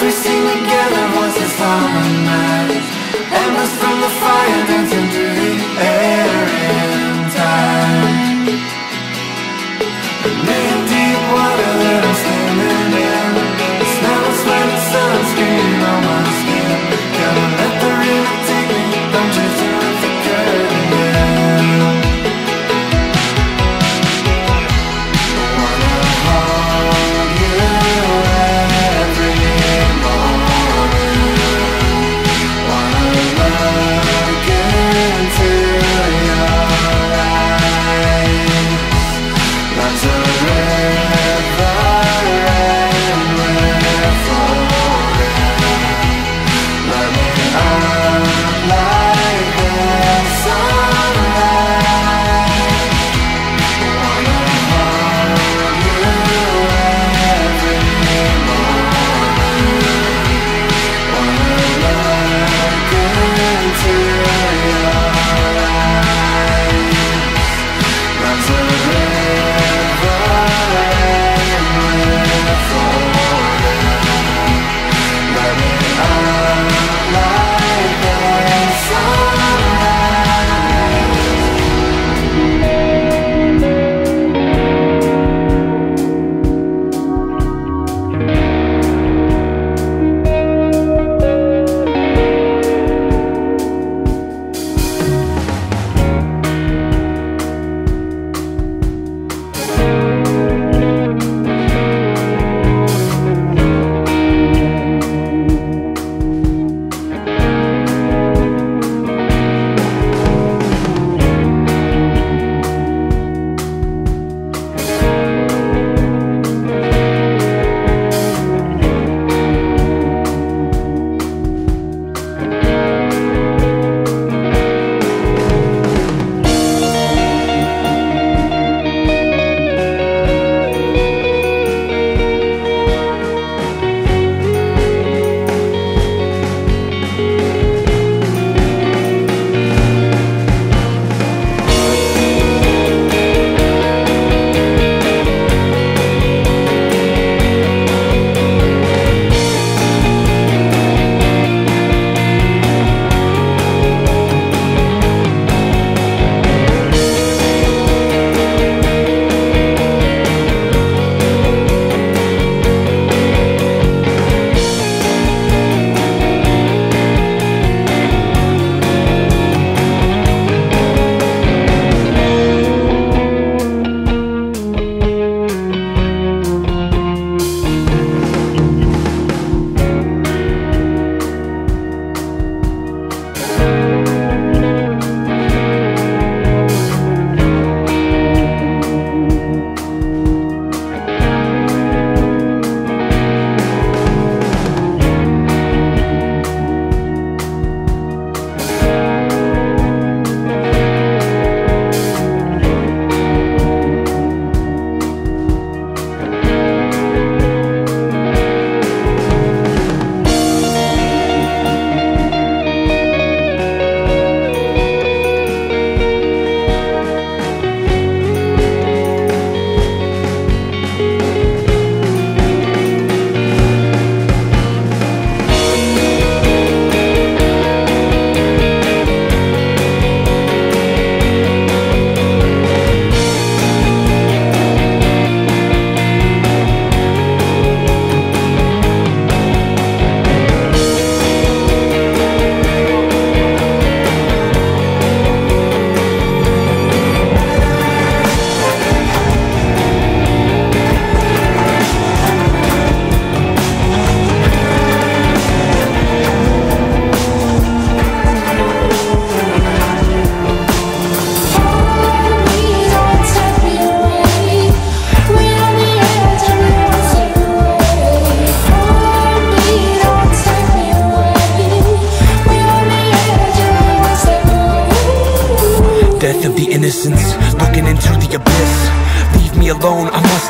songs we sing together once it's harmonized. Embers from the fire dancing through the air in time. The million deep water that I'm standing in, the smell of sweat and sunscreen on my skin. Gotta let the river take me, I'm drifting with the curtain, yeah.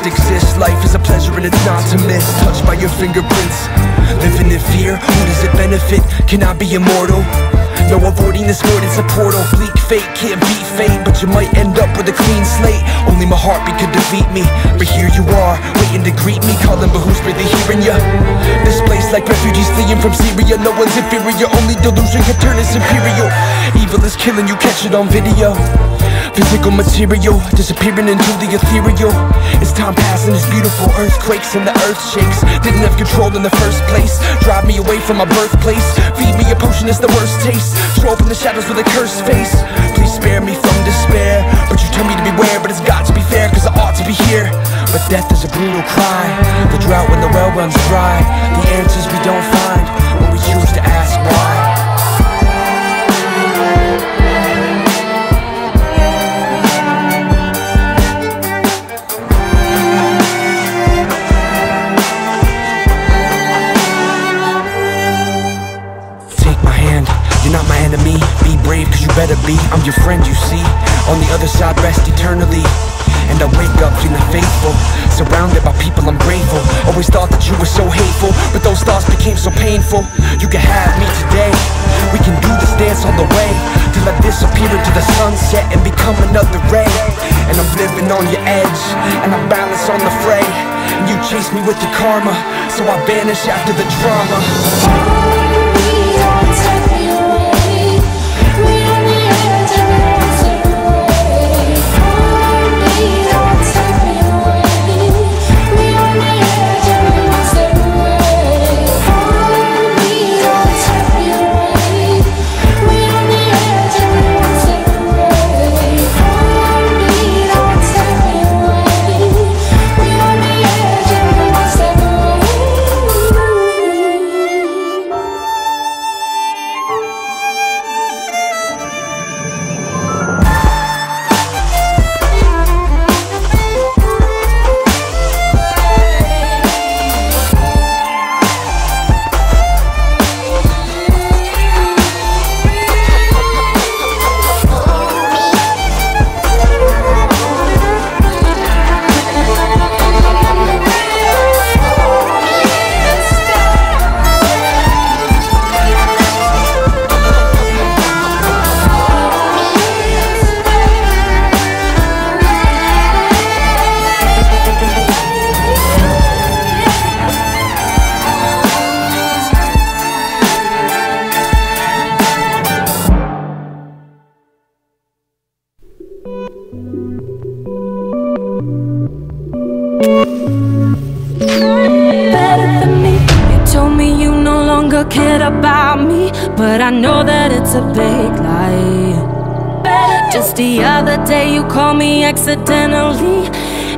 exist. Life is a pleasure and it's not to miss. Touched by your fingerprints, living in fear, who does it benefit? Can I be immortal? No avoiding this void, it's a portal. Bleak fate, can't beat fate, but you might end up with a clean slate. Only my heartbeat could defeat me, but here you are, waiting to greet me. Calling but who's really hearing ya? This place like refugees fleeing from Syria. No one's inferior, only delusion can turn us imperial. Evil is killing you, catch it on video. Physical material, disappearing into the ethereal. It's time passing, it's beautiful. Earthquakes and the earth shakes. Didn't have control in the first place. Drive me away from my birthplace. Feed me a potion, it's the worst taste. Troll from the shadows with a cursed face. Please spare me from despair, but you tell me to beware, but it's got to be fair, cause I ought to be here. But death is a brutal cry, the drought when the well runs dry. The answers we don't find, but we choose to ask why. Cause you better be, I'm your friend you see. On the other side rest eternally. And I wake up feeling faithful, surrounded by people I'm grateful. Always thought that you were so hateful, but those thoughts became so painful. You can have me today, we can do this dance all the way, till I disappear into the sunset and become another ray. And I'm living on your edge, and I balance on the fray. And you chase me with your karma, so I vanish after the drama. But I know that it's a big lie. Just the other day you called me accidentally,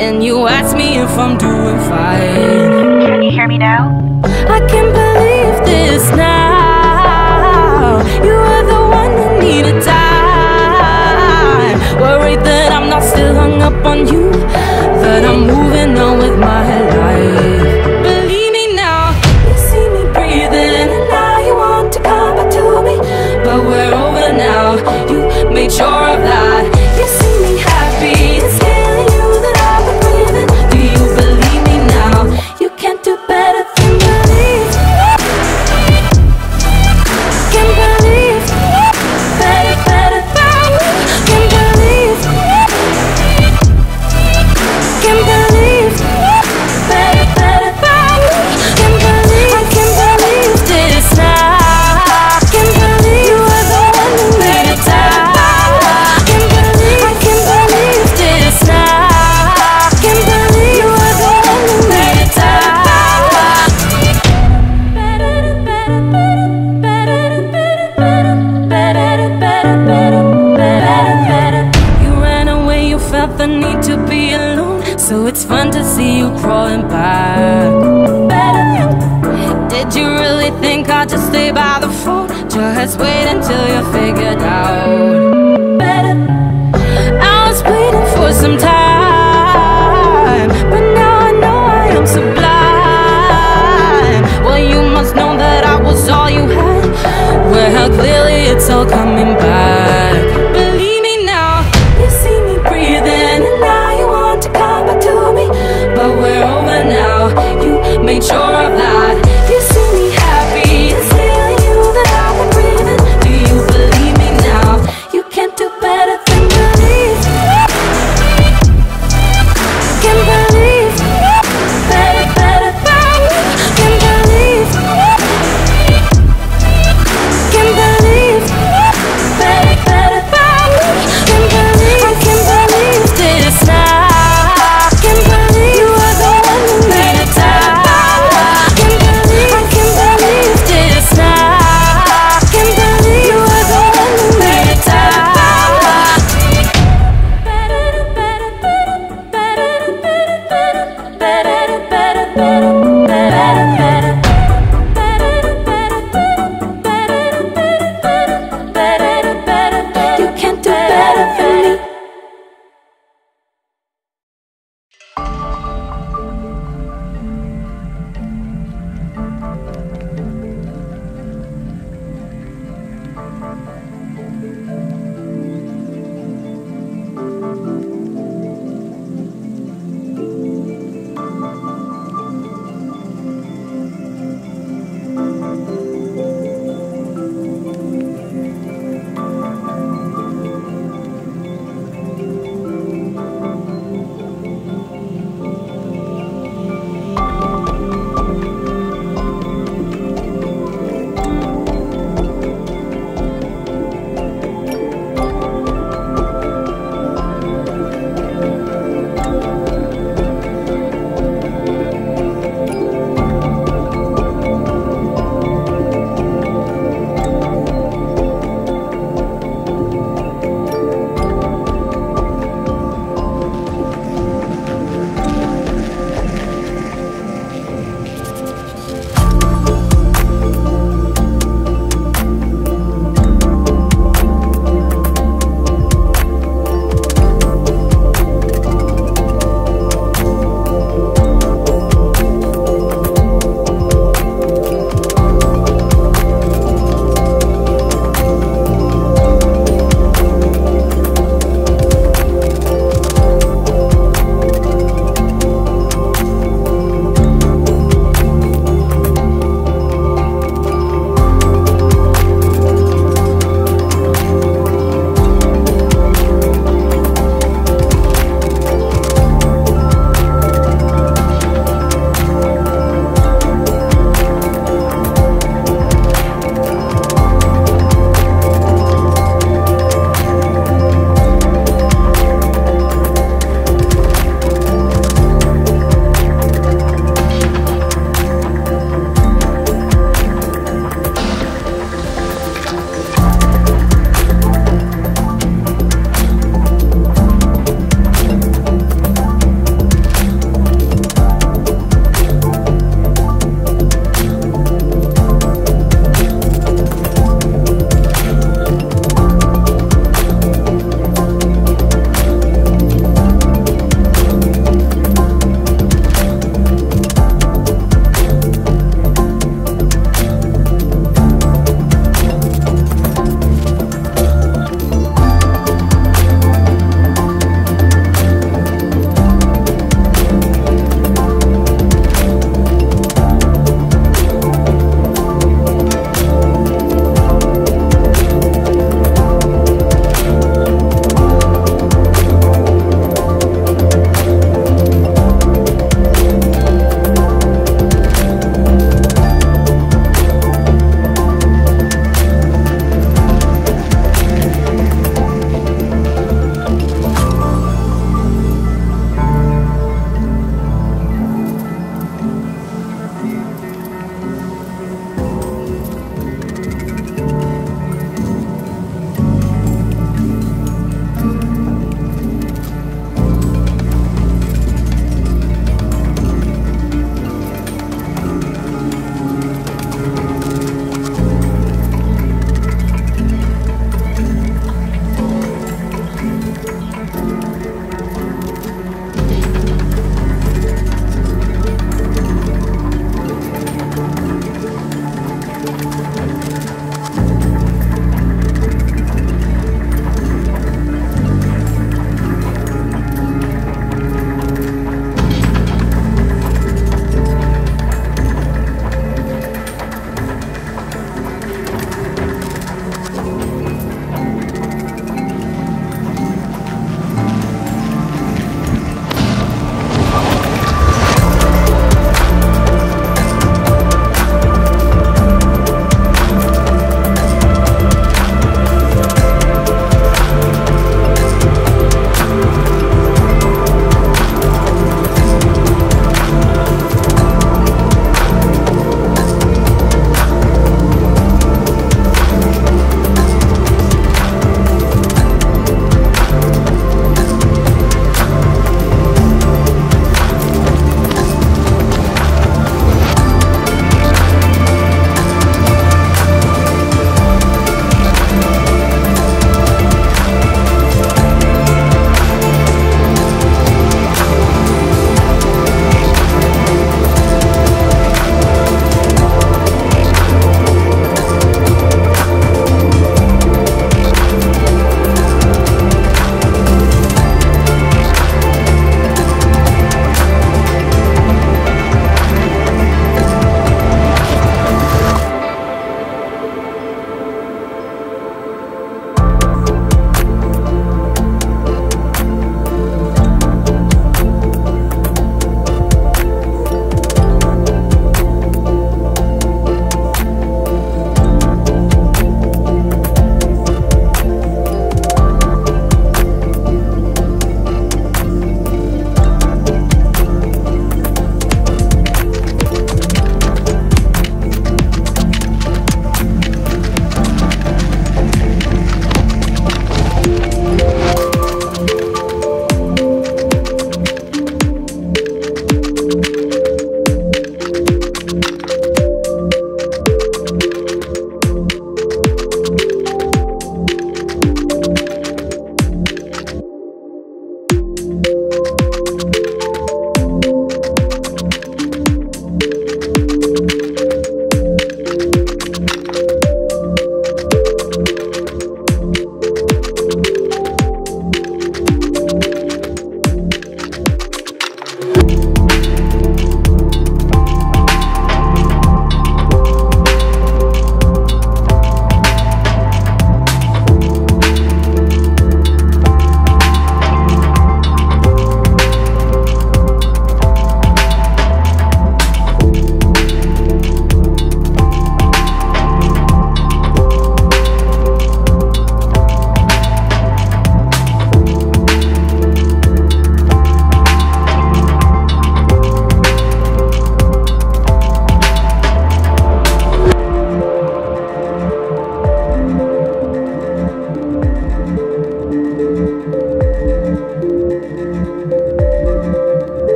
and you asked me if I'm doing fine. Can you hear me now? I can't believe this now. You were the one who needed time. Worried that I'm not still hung up on you, that I'm moving on with my life. Made sure of that. You see me happy, it's killing you that I've been living. Do you believe me now? You can't do better than believe. Can't believe. Better, better than me. Can't believe. Can't believe. Better, better than me. Can't believe. I can't believe this now. Can't believe you were the one who made it down. So it's fun to see you crawling back. Did you really think I'd just stay by the phone? Just wait until you're figured out. I was waiting for some time, but now I know I am sublime. Well, you must know that I was all you had. Well, how clearly it's all coming back.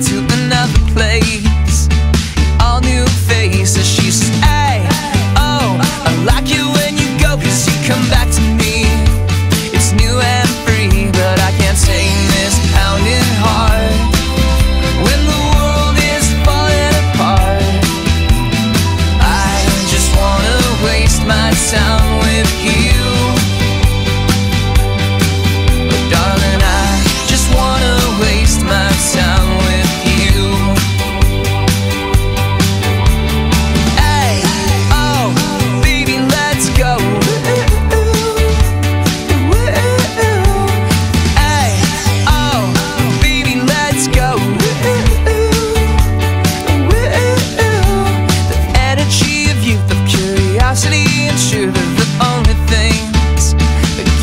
To another place, all new faces. She says, hey, oh, I like you when you go, cause you come back to me. It's new and free, but I can't tame this pounding heart when the world is falling apart. I just wanna waste my time with you, but darling, I just wanna waste my time. It's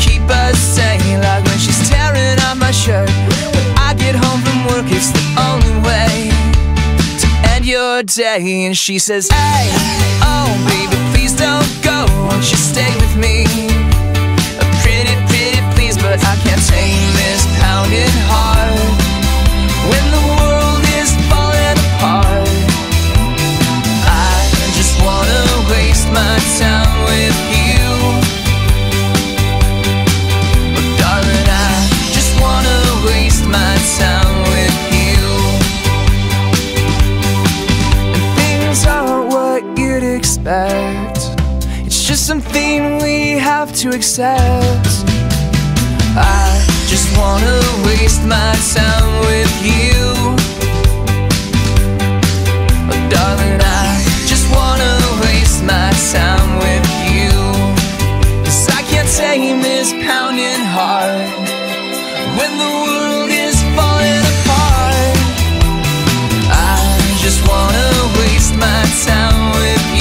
the only way to end your day. And she says, hey, oh, baby, please don't go, won't you stay with me? Pretty, pretty please, but I can't tame this pounding heart when the world is falling apart. I just wanna waste my time with you, but darling, I just wanna waste my time. It's just something we have to accept. I just wanna waste my time with you, oh, darling, I just wanna waste my time with you. Cause I can't tame this pounding heart when the world is falling apart. I just wanna waste my time with you,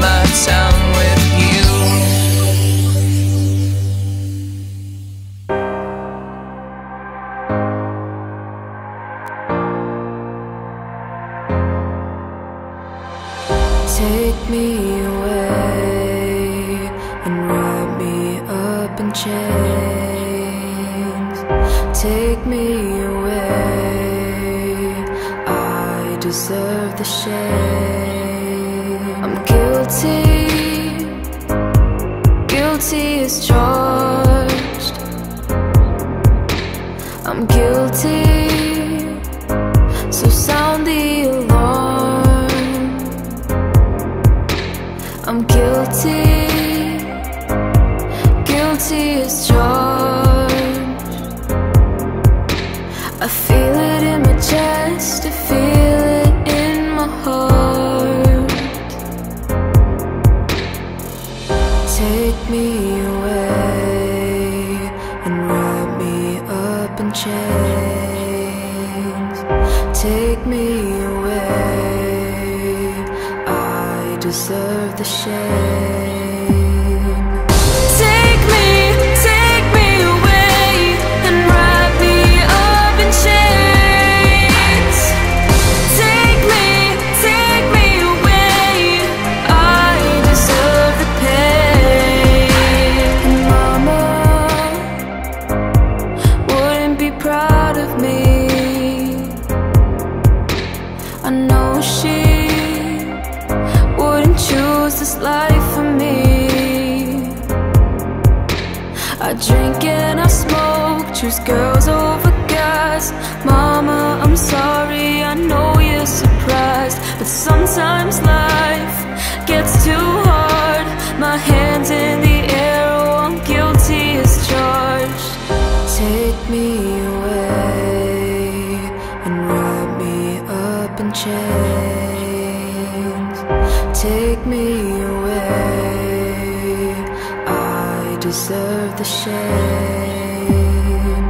my time with you. Take me away and wrap me up in chains. Take me away, I deserve the shame. I'm guilty, guilty as charged. I'm guilty, so sound the alarm. I'm guilty, guilty as charged. I feel it in my chest, I feel it in my heart. Take me away and wrap me up in chains. Take me away, I deserve the shame. Take me away. when I smoke, choose girls over guys. Mama, I'm sorry, I know you're surprised, but sometimes life gets too hard. My hands in the air, oh, I'm guilty as charged. Take me away and wrap me up in chains. Take me away, deserve the shame.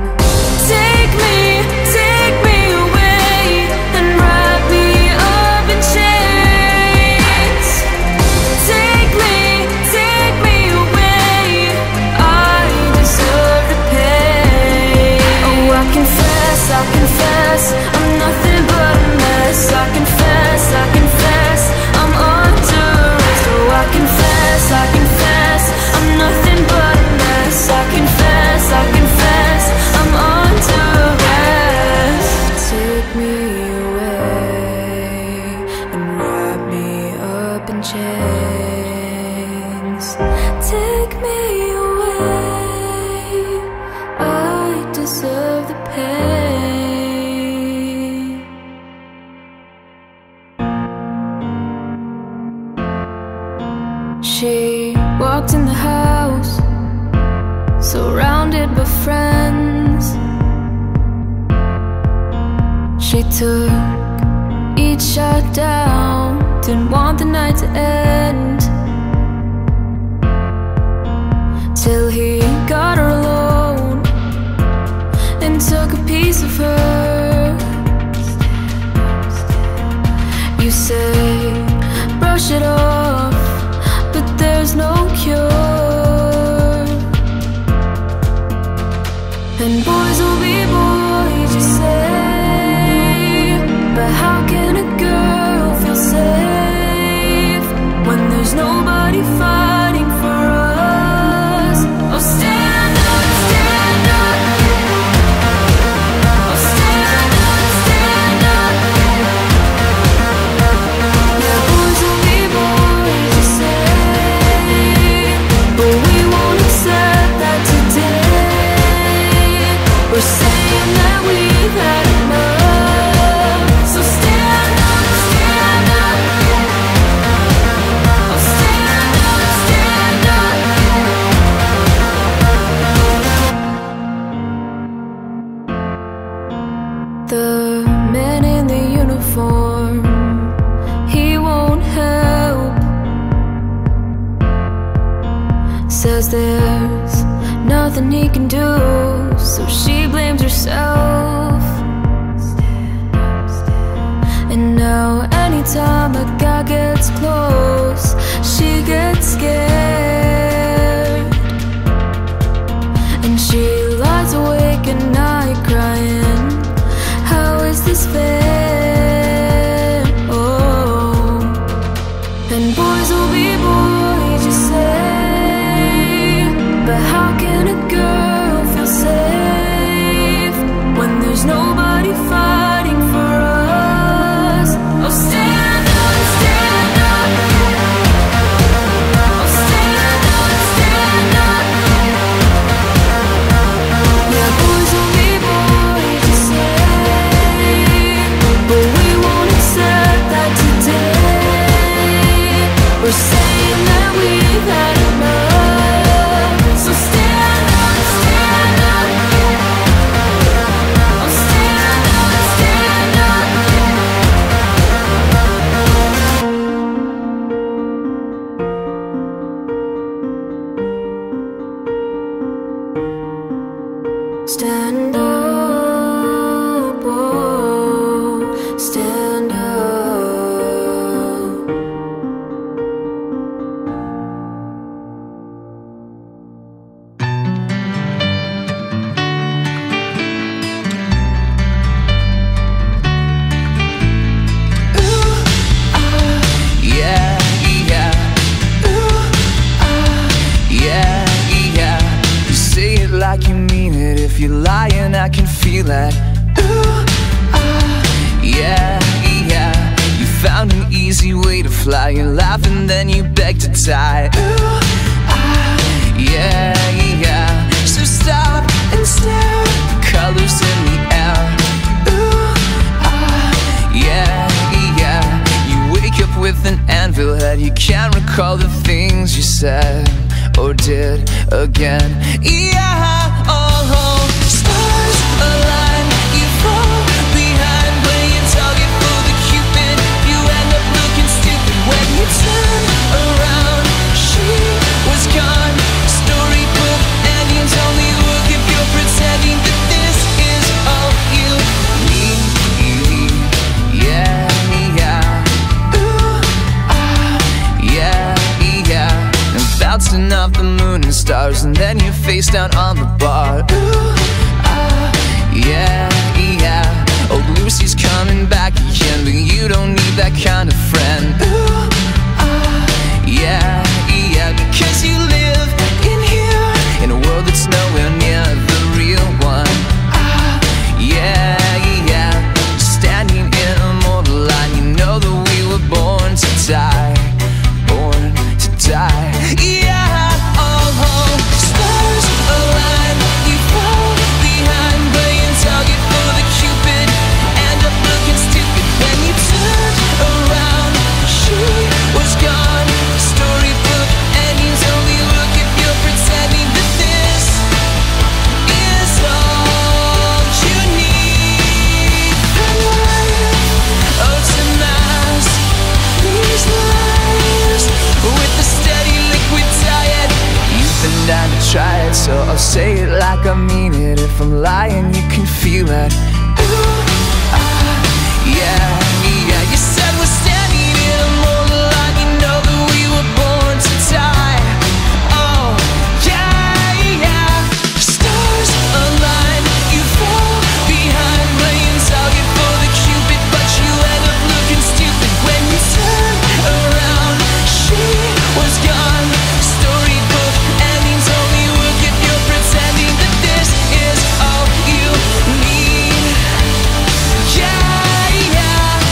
Take me away and wrap me up in chains. Take me away, I deserve the pain. Oh, I confess, I'm nothing but a mess. I confess, I'm under arrest. Oh, I confess, I'm nothing but I confess, I'm under arrest. Take me away and wrap me up in chains. Take me away, I deserve the pain. She walked in the house, surrounded by friends. She took each shot down, didn't want the night to end. Till he got her alone and took a piece of her. You say, brush it off, but there's no cure. And boys will be boys, you say, but how can a girl feel safe when there's nobody fighting for us? Oh, stand up, stand up. Oh, stand up, stand up. Yeah, boys will be boys, you say, but we won't accept that today. We're saying that we've had enough. So stand up, oh, stand up. The man in the uniform, he won't help. Says there's nothing he can do, so she blames herself. And now anytime a guy gets close, she gets scared. And she lies awake at night crying, how is this fair? Oh, and boys will be boys, you say, but how can a girl nobody fighting for us? Oh, stand up, stand up. Oh, stand up, stand up. Yeah, boys will be boys, you say, but we won't accept that today. We're saying that we've had enough. So stand up, stand up. So stop and stare, colors in the air. Ooh, ah, yeah, yeah. You wake up with an anvil head, you can't recall the things you said or did again. Yeah, oh, stars align, you fall behind, playing target for the Cupid. You end up looking stupid when you turn around. She was gone, storybook endings, only work if you're pretending that this is all you need. Yeah, yeah. Ooh, ah, yeah, yeah. And bouncing off the moon and stars, and then you face down on the bar. Ooh, yeah, yeah. Oh, Lucy's coming back again, but you don't need that kind of friend. Ooh, yeah, yeah. Because you live in here, in a world that's nowhere near the real one. Yeah, yeah. Standing in a mortal line, you know that we were born to die. Born to die. Yeah, oh, stars align, you fall behind, playing target for the Cupid. End up looking stupid when you turn around. She was gone, storybook endings, only look if you're pretending that this is all you need. The light, oh, to mask these lies with the steady liquid diet. You've been down to try it, so I'll say it like I mean it. If I'm lying, you can feel it. Ooh, ah, yeah, yeah. You said we're standing in a mortal line, you know that we were born to die. Oh, yeah, yeah. Stars align, you fall behind, playing target for the Cupid, but you end up looking stupid when you turn around. She was gone, storybook endings, only work if you're pretending that this is all you need. Yeah, yeah.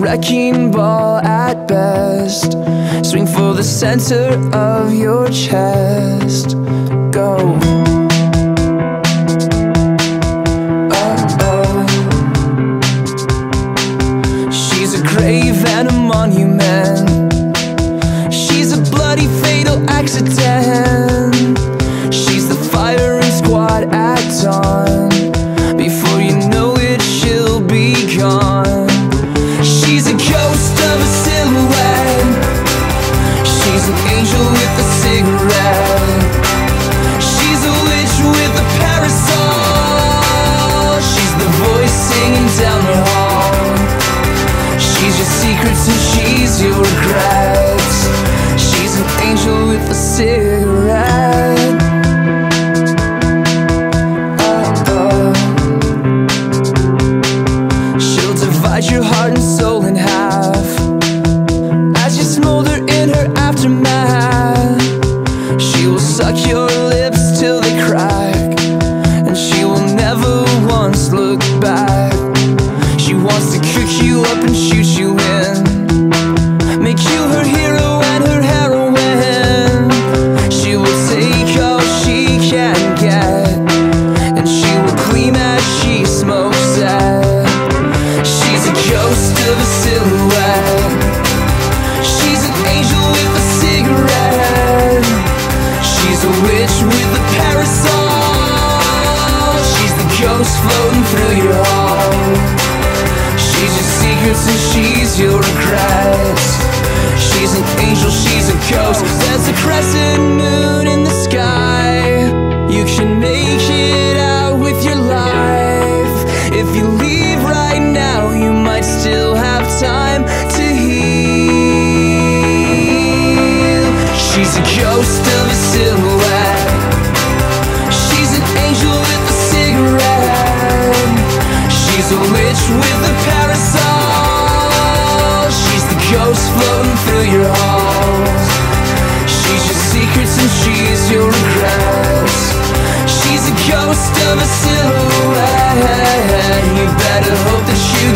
Wrecking ball at best, swing for the center of your chest. Go. She's a grave and a monument. She's a bloody fatal accident. She's the firing squad at dawn. Before you know it, she'll be gone. Your heart and soul in half. and she's your Christ. She's an angel, she's a ghost. There's a crescent moon in the sky. You can make it out with your life. If you leave right now, you might still have time to heal. She's a ghost of a silhouette. She's an angel with a cigarette. She's a witch with a parasol. She's the ghost floating through your halls. She's your secrets and she's your regrets. She's a ghost of a silhouette. You better hope that you